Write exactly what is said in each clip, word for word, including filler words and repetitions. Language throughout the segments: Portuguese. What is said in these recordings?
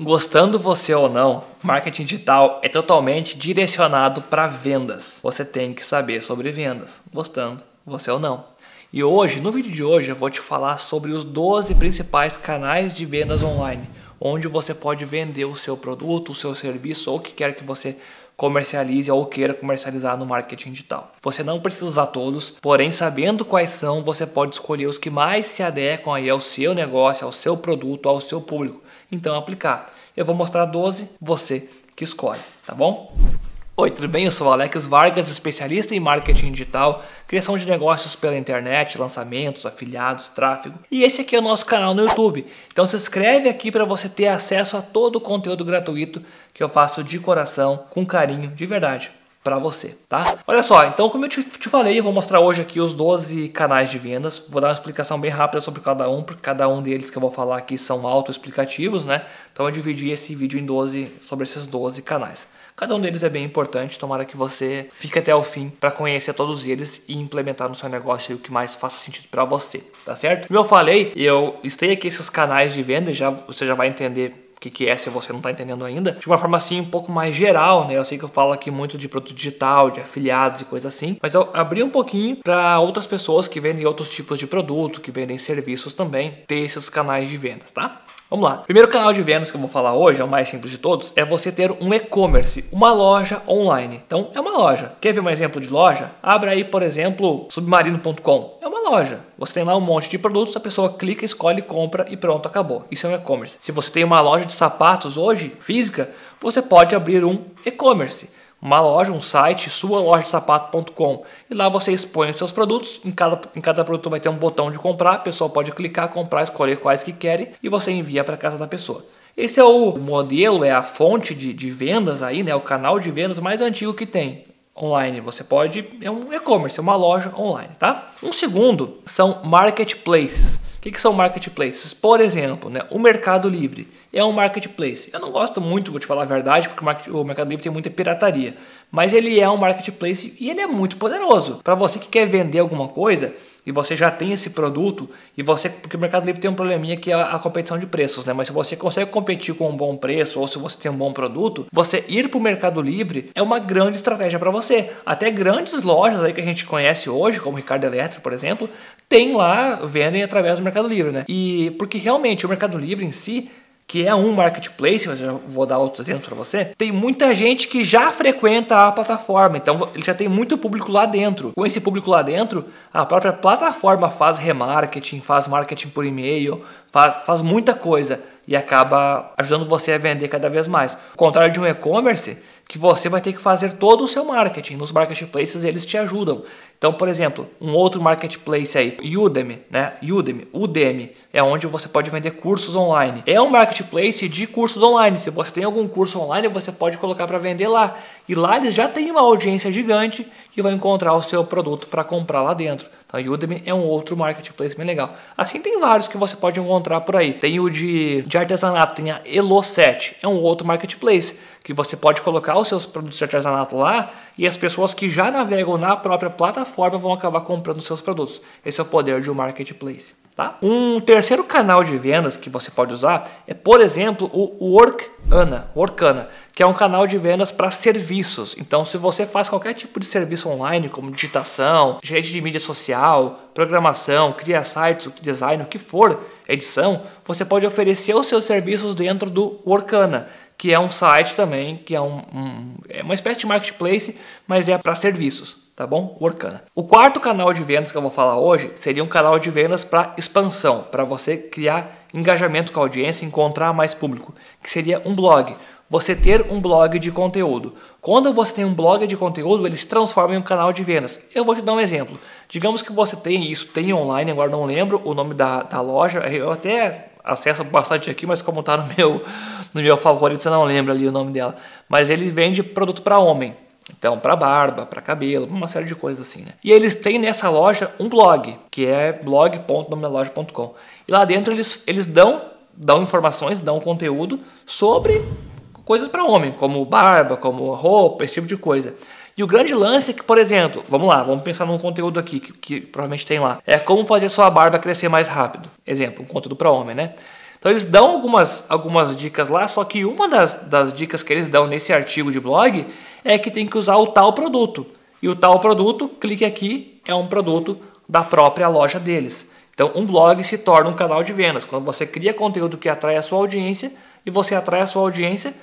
Gostando você ou não, marketing digital é totalmente direcionado para vendas. Você tem que saber sobre vendas, gostando você ou não. E hoje, no vídeo de hoje, eu vou te falar sobre os doze principais canais de vendas online, onde você pode vender o seu produto, o seu serviço ou o que quer que você comercialize ou queira comercializar no marketing digital. Você não precisa usar todos, porém, sabendo quais são, você pode escolher os que mais se adequam aí ao seu negócio, ao seu produto, ao seu público. Então, aplicar. Eu vou mostrar doze, você que escolhe, tá bom? Oi, tudo bem? Eu sou Alex Vargas, especialista em marketing digital, criação de negócios pela internet, lançamentos, afiliados, tráfego. E esse aqui é o nosso canal no YouTube. Então se inscreve aqui para você ter acesso a todo o conteúdo gratuito que eu faço de coração, com carinho, de verdade, para você, tá? Olha só, então como eu te, te falei, eu vou mostrar hoje aqui os doze canais de vendas, vou dar uma explicação bem rápida sobre cada um, porque cada um deles que eu vou falar aqui são autoexplicativos, né? Então eu dividi esse vídeo em doze, sobre esses doze canais. Cada um deles é bem importante, tomara que você fique até o fim para conhecer todos eles e implementar no seu negócio o que mais faça sentido para você, tá certo? Como eu falei, eu listei aqui esses canais de venda e já, você já vai entender o que, que é, se você não está entendendo ainda, de uma forma assim um pouco mais geral, né? Eu sei que eu falo aqui muito de produto digital, de afiliados e coisa assim, mas eu abri um pouquinho para outras pessoas que vendem outros tipos de produto, que vendem serviços também, ter esses canais de vendas, tá? Vamos lá. O primeiro canal de vendas que eu vou falar hoje, é o mais simples de todos, é você ter um e-commerce, uma loja online. Então, é uma loja. Quer ver um exemplo de loja? Abra aí, por exemplo, Submarino ponto com. É uma loja. Você tem lá um monte de produtos, a pessoa clica, escolhe, compra e pronto, acabou. Isso é um e-commerce. Se você tem uma loja de sapatos hoje, física, você pode abrir um e-commerce. Uma loja, um site, sua loja de sapato ponto com, e lá você expõe os seus produtos, em cada, em cada produto vai ter um botão de comprar, a pessoa pode clicar, comprar, escolher quais que querem e você envia para casa da pessoa. Esse é o modelo, é a fonte de, de vendas aí, né? O canal de vendas mais antigo que tem online, você pode, é um e-commerce, é uma loja online, tá? Um segundo são marketplaces. O que, que são marketplaces? Por exemplo, né, o Mercado Livre é um marketplace. Eu não gosto muito, vou te falar a verdade, porque o Mercado Livre tem muita pirataria. Mas ele é um marketplace e ele é muito poderoso. Para você que quer vender alguma coisa e você já tem esse produto, e você, porque o Mercado Livre tem um probleminha que é a competição de preços, né? Mas se você consegue competir com um bom preço ou se você tem um bom produto, você ir para o Mercado Livre é uma grande estratégia para você. Até grandes lojas aí que a gente conhece hoje, como o Ricardo Eletro, por exemplo, tem lá, vendem através do Mercado Livre, né? E porque realmente o Mercado Livre em si, que é um marketplace, mas eu vou dar outros exemplos para você, tem muita gente que já frequenta a plataforma, então ele já tem muito público lá dentro. Com esse público lá dentro, a própria plataforma faz remarketing, faz marketing por e-mail, faz, faz muita coisa e acaba ajudando você a vender cada vez mais. Ao contrário de um e-commerce, que você vai ter que fazer todo o seu marketing. Nos marketplaces eles te ajudam. Então, por exemplo, um outro marketplace aí, Udemy, né? Udemy, Udemy é onde você pode vender cursos online. É um marketplace de cursos online. Se você tem algum curso online, você pode colocar para vender lá. E lá eles já têm uma audiência gigante que vai encontrar o seu produto para comprar lá dentro. Então, Udemy é um outro marketplace bem legal. Assim tem vários que você pode encontrar por aí. Tem o de, de artesanato, tem a Elo sete, é um outro marketplace que você pode colocar os seus produtos de artesanato lá e as pessoas que já navegam na própria plataforma vão acabar comprando os seus produtos. Esse é o poder de um marketplace, tá? Um terceiro canal de vendas que você pode usar é, por exemplo, o Workana, Workana, que é um canal de vendas para serviços. Então, se você faz qualquer tipo de serviço online, como digitação, gerente de mídia social, programação, criar sites, design, o que for, edição, você pode oferecer os seus serviços dentro do Workana, que é um site também, que é, um, um, é uma espécie de marketplace, mas é para serviços, tá bom? Workana. O quarto canal de vendas que eu vou falar hoje seria um canal de vendas para expansão, para você criar engajamento com a audiência, encontrar mais público, que seria um blog. Você ter um blog de conteúdo. Quando você tem um blog de conteúdo, ele se transforma em um canal de vendas. Eu vou te dar um exemplo. Digamos que você tem isso, tem online, agora não lembro o nome da, da loja, eu até acesso bastante aqui, mas como tá no meu, no meu favorito, você não lembra ali o nome dela. Mas ele vende produto para homem. Então, para barba, para cabelo, uma série de coisas assim, né? E eles têm nessa loja um blog, que é blog ponto nome da loja ponto com. E lá dentro eles, eles dão, dão informações, dão conteúdo sobre coisas para homem, como barba, como roupa, esse tipo de coisa. E o grande lance é que, por exemplo, vamos lá, vamos pensar num conteúdo aqui que, que provavelmente tem lá. É como fazer sua barba crescer mais rápido. Exemplo, um conteúdo para homem, né? Então eles dão algumas, algumas dicas lá, só que uma das, das dicas que eles dão nesse artigo de blog é que tem que usar o tal produto. E o tal produto, clique aqui, é um produto da própria loja deles. Então um blog se torna um canal de vendas. Quando você cria conteúdo que atrai a sua audiência, e você atrai a sua audiência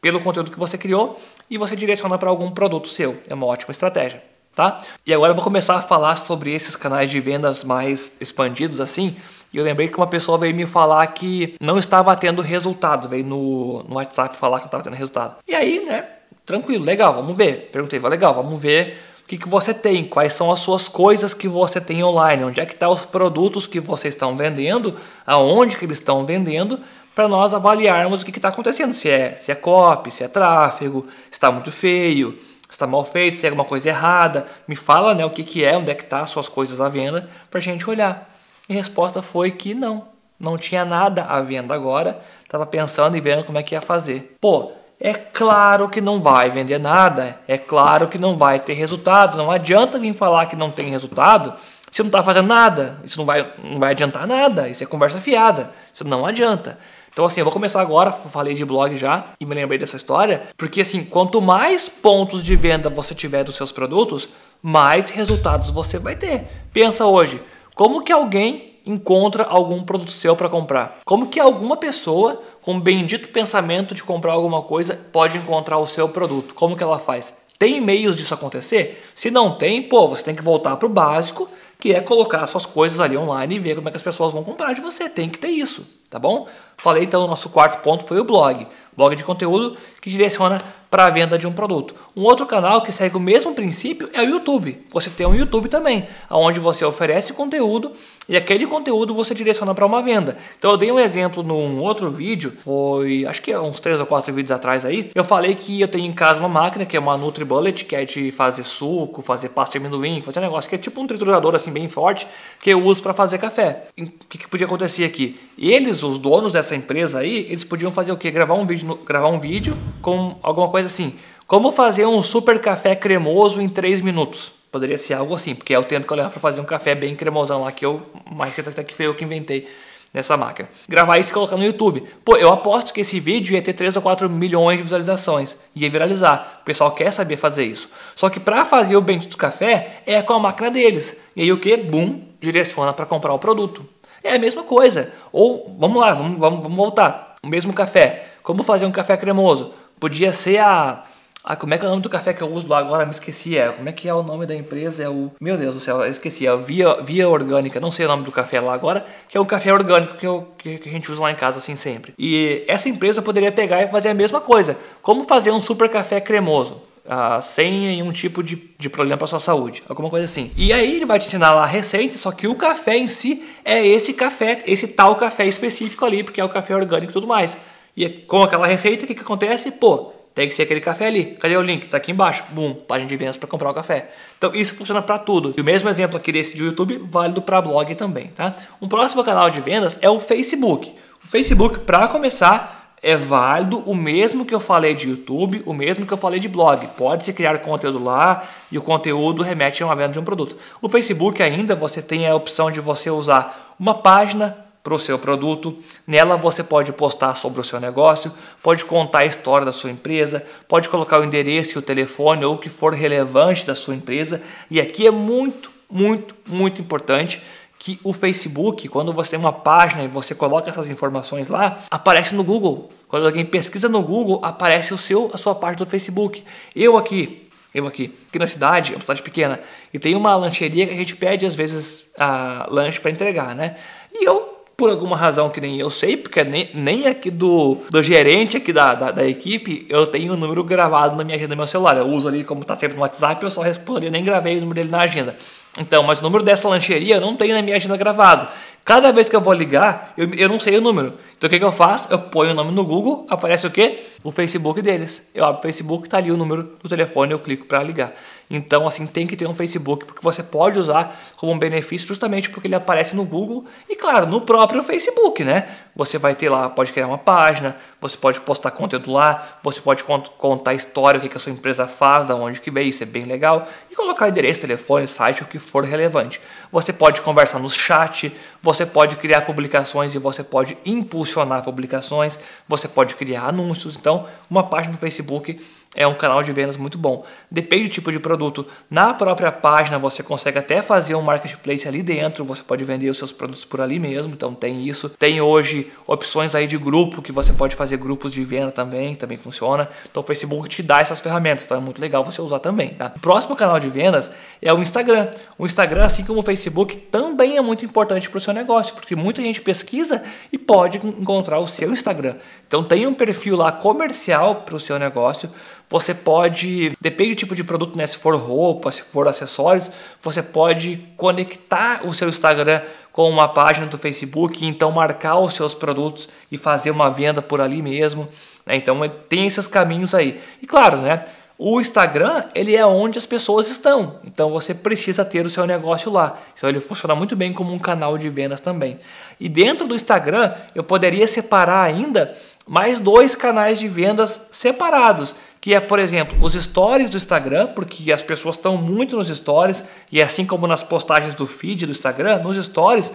pelo conteúdo que você criou, e você direciona para algum produto seu. É uma ótima estratégia, tá? E agora eu vou começar a falar sobre esses canais de vendas mais expandidos assim. E eu lembrei que uma pessoa veio me falar que não estava tendo resultado. Veio no, no WhatsApp falar que não estava tendo resultado. E aí, né? Tranquilo, legal, vamos ver. Perguntei, vai legal, vamos ver o que, que você tem. Quais são as suas coisas que você tem online. Onde é que estão os produtos que vocês estão vendendo. Aonde que eles estão vendendo. Para nós avaliarmos o que está acontecendo. Se é, se é copy, se é tráfego, se está muito feio, se está mal feito, se é alguma coisa errada. Me fala, né, o que, que é, onde é que está as suas coisas à venda. Para a gente olhar. E a resposta foi que não, não tinha nada à venda agora, estava pensando e vendo como é que ia fazer. Pô, é claro que não vai vender nada, é claro que não vai ter resultado, não adianta vir falar que não tem resultado se não está fazendo nada, isso não vai, não vai adiantar nada, isso é conversa fiada, isso não adianta. Então assim, eu vou começar agora, falei de blog já e me lembrei dessa história, porque assim, quanto mais pontos de venda você tiver dos seus produtos, mais resultados você vai ter. Pensa hoje. Como que alguém encontra algum produto seu para comprar? Como que alguma pessoa com o bendito pensamento de comprar alguma coisa pode encontrar o seu produto? Como que ela faz? Tem meios disso acontecer? Se não tem, pô, você tem que voltar para o básico, que é colocar suas coisas ali online e ver como é que as pessoas vão comprar de você. Tem que ter isso, tá bom? Falei então, o nosso quarto ponto foi o blog. Blog de conteúdo que direciona para a venda de um produto. Um outro canal que segue o mesmo princípio é o YouTube. Você tem um YouTube também, onde você oferece conteúdo e aquele conteúdo você direciona para uma venda. Então eu dei um exemplo num outro vídeo, foi acho que uns três ou quatro vídeos atrás aí, eu falei que eu tenho em casa uma máquina que é uma NutriBullet, que é de fazer suco, fazer pasta de amendoim, fazer um negócio que é tipo um triturador assim bem forte, que eu uso para fazer café. E o que, que podia acontecer aqui? Eles, os donos dessa empresa aí, eles podiam fazer o quê? Gravar um vídeo, gravar um vídeo com alguma coisa assim, como fazer um super café cremoso em três minutos. Poderia ser algo assim, porque é o tempo que eu levo para fazer um café bem cremosão lá, que eu, uma receita até que foi eu que inventei nessa máquina. Gravar isso e colocar no YouTube. Pô, eu aposto que esse vídeo ia ter três ou quatro milhões de visualizações, ia viralizar. O pessoal quer saber fazer isso. Só que para fazer o bendito café é com a máquina deles. E aí o que? Boom, direciona para comprar o produto. É a mesma coisa. Ou, vamos lá, vamos, vamos, vamos voltar. O mesmo café. Como fazer um café cremoso? Podia ser a, a... Como é que é o nome do café que eu uso lá agora? Me esqueci. É, como é que é o nome da empresa? É o... Meu Deus do céu, eu esqueci. É o Via, Via Orgânica. Não sei o nome do café lá agora. Que é um café orgânico que, eu, que, que a gente usa lá em casa assim sempre. E essa empresa poderia pegar e fazer a mesma coisa. Como fazer um super café cremoso? Ah, sem nenhum tipo de, de problema para sua saúde. Alguma coisa assim. E aí ele vai te ensinar lá a receita. Só que o café em si é esse café. Esse tal café específico ali. Porque é o café orgânico e tudo mais. E com aquela receita, o que, que acontece? Pô, tem que ser aquele café ali. Cadê o link? Tá aqui embaixo. Bum, página de vendas para comprar o café. Então isso funciona para tudo. E o mesmo exemplo aqui desse do YouTube, válido para blog também, tá? Um próximo canal de vendas é o Facebook. O Facebook, para começar, é válido o mesmo que eu falei de YouTube, o mesmo que eu falei de blog. Pode-se criar conteúdo lá e o conteúdo remete a uma venda de um produto. O Facebook ainda, você tem a opção de você usar uma página para o seu produto, nela você pode postar sobre o seu negócio, pode contar a história da sua empresa, pode colocar o endereço e o telefone ou o que for relevante da sua empresa. E aqui é muito, muito, muito importante que o Facebook, quando você tem uma página e você coloca essas informações lá, aparece no Google. Quando alguém pesquisa no Google, aparece o seu, a sua parte do Facebook. Eu aqui... Eu aqui, aqui na cidade, é uma cidade pequena, e tem uma lancheria que a gente pede às vezes a lanche para entregar, né? E eu, por alguma razão que nem eu sei, porque nem, nem aqui do, do gerente aqui da, da, da equipe, eu tenho o um número gravado na minha agenda do meu celular. Eu uso ali, como está sempre no WhatsApp, eu só respondo ali, eu nem gravei o número dele na agenda. Então, mas o número dessa lancheria eu não tenho na minha agenda gravado. Cada vez que eu vou ligar, eu, eu não sei o número. Então o que, que eu faço? Eu ponho o nome no Google, aparece o quê? O Facebook deles. Eu abro o Facebook, está ali o número do telefone, eu clico para ligar. Então, assim, tem que ter um Facebook, porque você pode usar como um benefício justamente porque ele aparece no Google e, claro, no próprio Facebook, né? Você vai ter lá, pode criar uma página, você pode postar conteúdo lá, você pode cont contar a história, o que, que a sua empresa faz, da onde que veio, isso é bem legal. E colocar endereço, telefone, site, o que for relevante. Você pode conversar no chat, você pode criar publicações e você pode impulsionar impulsionar publicações, você pode criar anúncios. Então, uma página no Facebook é um canal de vendas muito bom. Depende do tipo de produto. Na própria página você consegue até fazer um marketplace ali dentro, você pode vender os seus produtos por ali mesmo, então tem isso. Tem hoje opções aí de grupo, que você pode fazer grupos de venda também, também funciona. Então o Facebook te dá essas ferramentas, então é muito legal você usar também, tá? O próximo canal de vendas é o Instagram. O Instagram, assim como o Facebook, também é muito importante para o seu negócio, porque muita gente pesquisa e pode encontrar o seu Instagram. Então tem um perfil lá comercial para o seu negócio. Você pode, depende do tipo de produto, né? Se for roupa, se for acessórios, você pode conectar o seu Instagram com uma página do Facebook, então marcar os seus produtos e fazer uma venda por ali mesmo, né? Então tem esses caminhos aí. E claro, né? O Instagram, ele é onde as pessoas estão, então você precisa ter o seu negócio lá. Então ele funciona muito bem como um canal de vendas também. E dentro do Instagram, eu poderia separar ainda mais dois canais de vendas separados, que é, por exemplo, os stories do Instagram, porque as pessoas estão muito nos stories, e assim como nas postagens do feed do Instagram, nos stories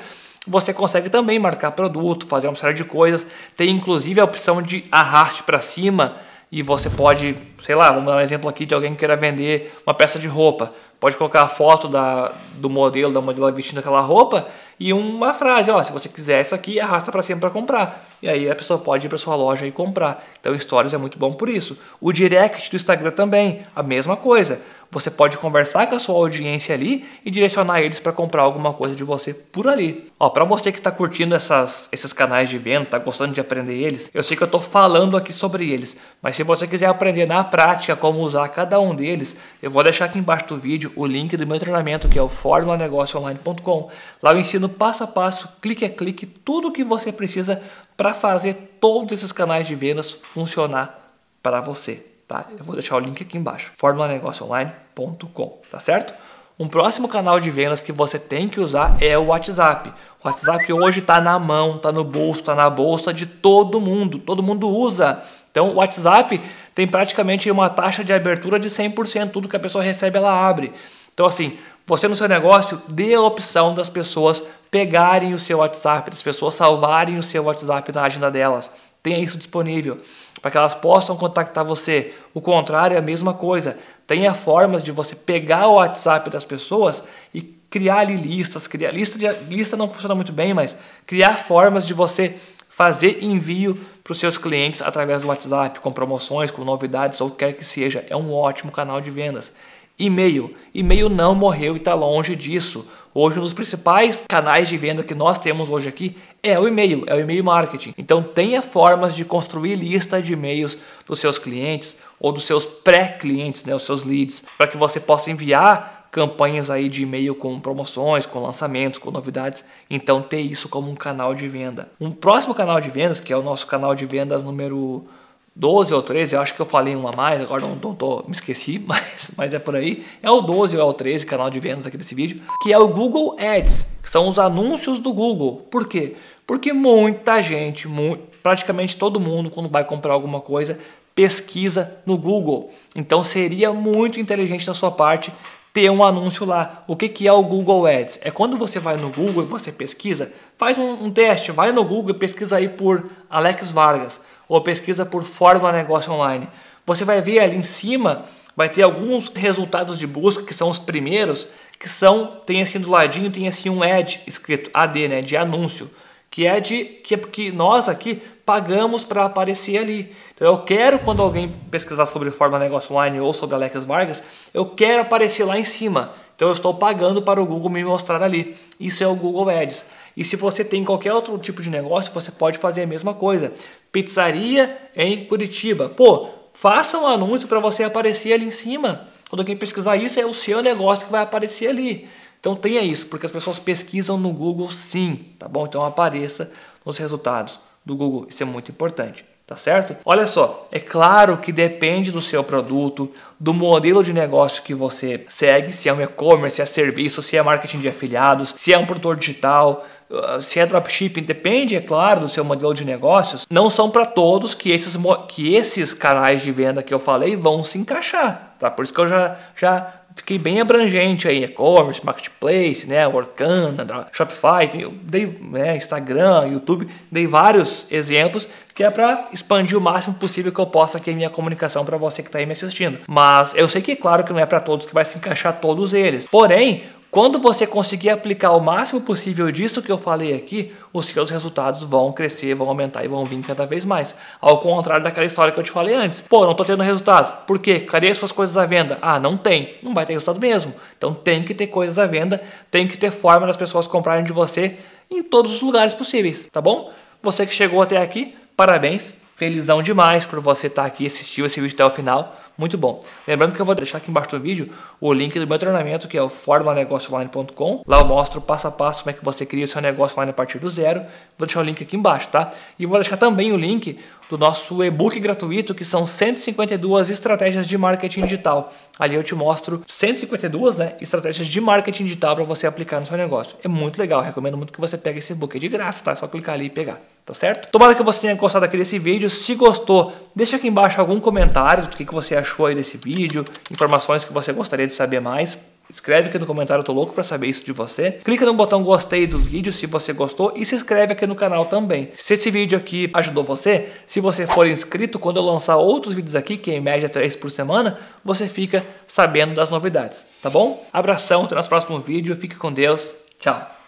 você consegue também marcar produto, fazer uma série de coisas. Tem inclusive a opção de arraste para cima, e você pode, sei lá, vamos dar um exemplo aqui de alguém que queira vender uma peça de roupa. Pode colocar a foto da, do modelo, da modelo vestindo aquela roupa e uma frase, ó, se você quiser essa aqui, arrasta para cima para comprar. E aí a pessoa pode ir para sua loja e comprar. Então Stories é muito bom por isso. O direct do Instagram também, a mesma coisa. Você pode conversar com a sua audiência ali e direcionar eles para comprar alguma coisa de você por ali. Ó, para você que está curtindo essas, esses canais de venda, está gostando de aprender eles, eu sei que eu estou falando aqui sobre eles, mas se você quiser aprender na prática como usar cada um deles, eu vou deixar aqui embaixo do vídeo o link do meu treinamento, que é o Formula Negócio Online ponto com. Lá eu ensino passo a passo, clique a clique, tudo o que você precisa para fazer todos esses canais de vendas funcionar para você, tá? Eu vou deixar o link aqui embaixo, Formula Negócio Online ponto com, tá certo? Um próximo canal de vendas que você tem que usar é o WhatsApp. O WhatsApp hoje está na mão, está no bolso, está na bolsa de todo mundo, todo mundo usa. Então o WhatsApp tem praticamente uma taxa de abertura de cem por cento, tudo que a pessoa recebe ela abre. Então assim, você no seu negócio, dê a opção das pessoas pegarem o seu WhatsApp, das pessoas salvarem o seu WhatsApp na agenda delas. Tenha isso disponível, para que elas possam contactar você. O contrário é a mesma coisa. Tenha formas de você pegar o WhatsApp das pessoas e criar ali listas. Criar, lista, de, lista não funciona muito bem, mas criar formas de você fazer envio para os seus clientes através do WhatsApp, com promoções, com novidades, ou o que quer que seja. É um ótimo canal de vendas. E-mail. E-mail não morreu e está longe disso. Hoje, um dos principais canais de venda que nós temos hoje aqui é o e-mail, é o e-mail marketing. Então, tenha formas de construir lista de e-mails dos seus clientes ou dos seus pré-clientes, né, os seus leads, para que você possa enviar campanhas aí de e-mail com promoções, com lançamentos, com novidades. Então ter isso como um canal de venda. Um próximo canal de vendas, que é o nosso canal de vendas número doze ou treze, eu acho que eu falei um a mais, agora não, não tô, me esqueci, mas, mas é por aí. É o doze ou é o treze canal de vendas aqui desse vídeo, que é o Google Ads, que são os anúncios do Google. Por quê? Porque muita gente, mu- praticamente todo mundo, quando vai comprar alguma coisa, pesquisa no Google. Então seria muito inteligente da sua parte ter um anúncio lá. O que que é o Google Ads? É quando você vai no Google e você pesquisa, faz um, um teste, vai no Google e pesquisa aí por Alex Vargas, ou pesquisa por Fórmula Negócio Online. Você vai ver ali em cima, vai ter alguns resultados de busca, que são os primeiros, que são, tem assim do ladinho, tem assim um ad escrito, A D, né, de anúncio, que é de, que é porque nós aqui pagamos para aparecer ali. Então eu quero, quando alguém pesquisar sobre Fórmula Negócio Online ou sobre Alex Vargas, eu quero aparecer lá em cima. Então eu estou pagando para o Google me mostrar ali. Isso é o Google Ads. E se você tem qualquer outro tipo de negócio, você pode fazer a mesma coisa. Pizzaria em Curitiba. Pô, faça um anúncio para você aparecer ali em cima. Quando alguém pesquisar isso, é o seu negócio que vai aparecer ali. Então tenha isso, porque as pessoas pesquisam no Google sim, tá bom? Então apareça nos resultados do Google, isso é muito importante, tá certo? Olha só, é claro que depende do seu produto, do modelo de negócio que você segue, se é um e-commerce, se é serviço, se é marketing de afiliados, se é um produtor digital, se é dropshipping, depende, é claro, do seu modelo de negócios. Não são para todos que esses, que esses canais de venda que eu falei vão se encaixar, tá? Por isso que eu já, já fiquei bem abrangente aí, e-commerce, marketplace, né, Workana, Shopify, eu dei, né, Instagram, YouTube, dei vários exemplos que é para expandir o máximo possível que eu possa aqui a minha comunicação para você que está aí me assistindo. Mas eu sei que, claro, que não é para todos que vai se encaixar todos eles. Porém, quando você conseguir aplicar o máximo possível disso que eu falei aqui, os seus resultados vão crescer, vão aumentar e vão vir cada vez mais. Ao contrário daquela história que eu te falei antes. Pô, não tô tendo resultado. Por quê? Cadê as suas coisas à venda? Ah, não tem. Não vai ter resultado mesmo. Então tem que ter coisas à venda, tem que ter forma das pessoas comprarem de você em todos os lugares possíveis, tá bom? Você que chegou até aqui, parabéns. Felizão demais por você estar aqui e assistir esse vídeo até o final. Muito bom. Lembrando que eu vou deixar aqui embaixo do vídeo o link do meu treinamento, que é o Formula Negócio Online ponto com. Lá eu mostro passo a passo como é que você cria o seu negócio online a partir do zero. Vou deixar o link aqui embaixo, tá? E vou deixar também o link do nosso e-book gratuito, que são cento e cinquenta e duas estratégias de marketing digital. Ali eu te mostro cento e cinquenta e duas, né, estratégias de marketing digital para você aplicar no seu negócio. É muito legal, eu recomendo muito que você pegue esse e-book. É de graça, tá? É só clicar ali e pegar. Tá certo? Tomara que você tenha gostado aqui desse vídeo. Se gostou, deixa aqui embaixo algum comentário do que você achou aí desse vídeo, informações que você gostaria de saber mais. Escreve aqui no comentário, eu tô louco pra saber isso de você. Clica no botão gostei do vídeo se você gostou e se inscreve aqui no canal também. Se esse vídeo aqui ajudou você, se você for inscrito, quando eu lançar outros vídeos aqui, que é em média três por semana, você fica sabendo das novidades, tá bom? Abração, até o nosso próximo vídeo, fique com Deus, tchau!